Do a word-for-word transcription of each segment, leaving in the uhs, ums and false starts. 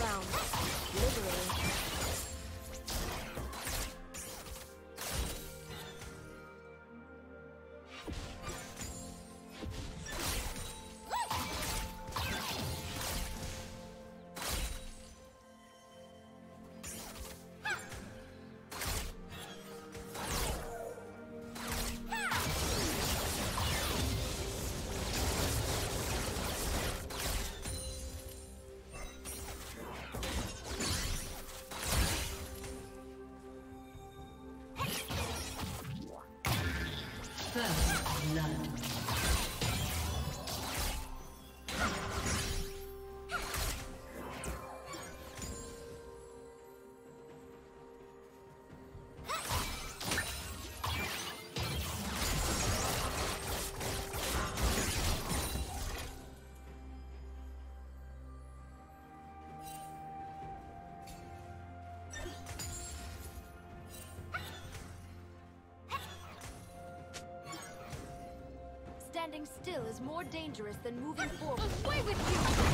round. Liberating. First blood. Standing still is more dangerous than moving forward. Away with you!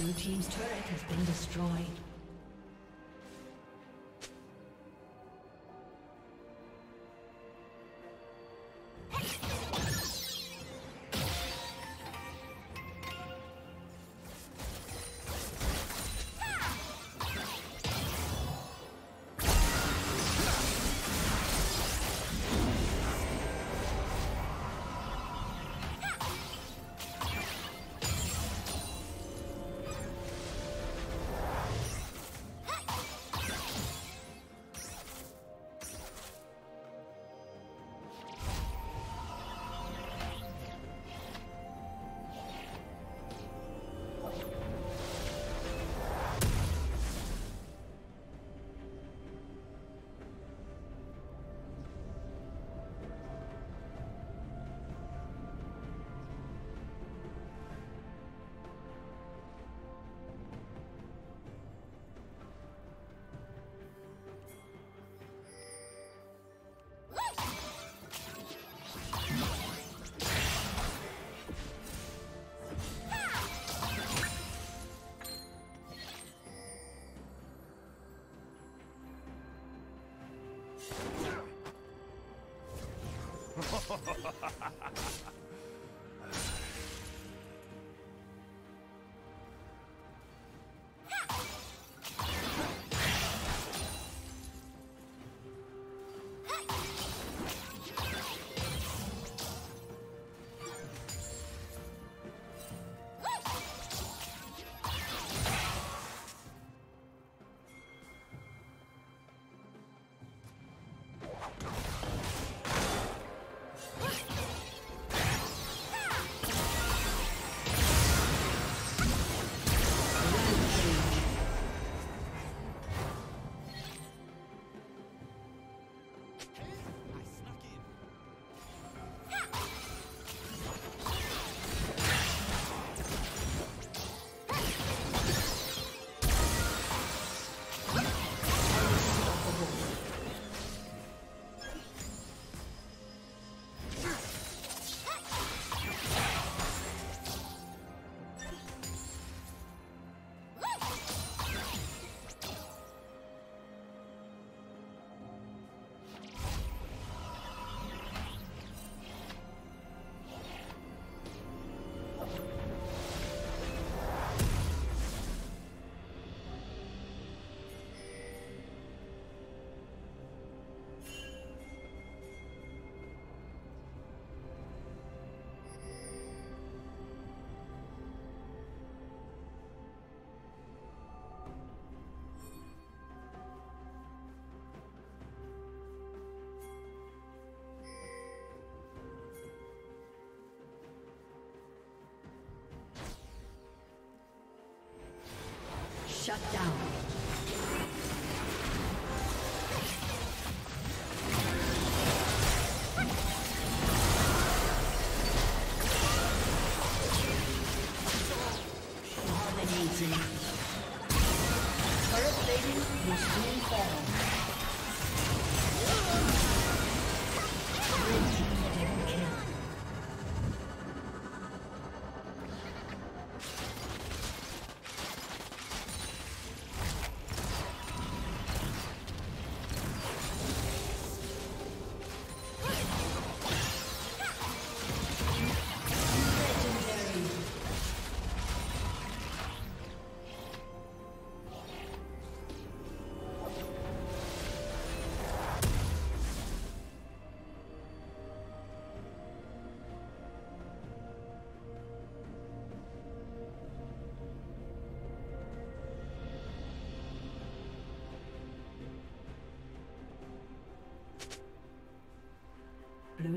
Blue team's turret has been destroyed. Ha ha ha ha ha ha! Shut down. Blue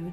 Blue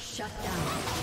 Shut down.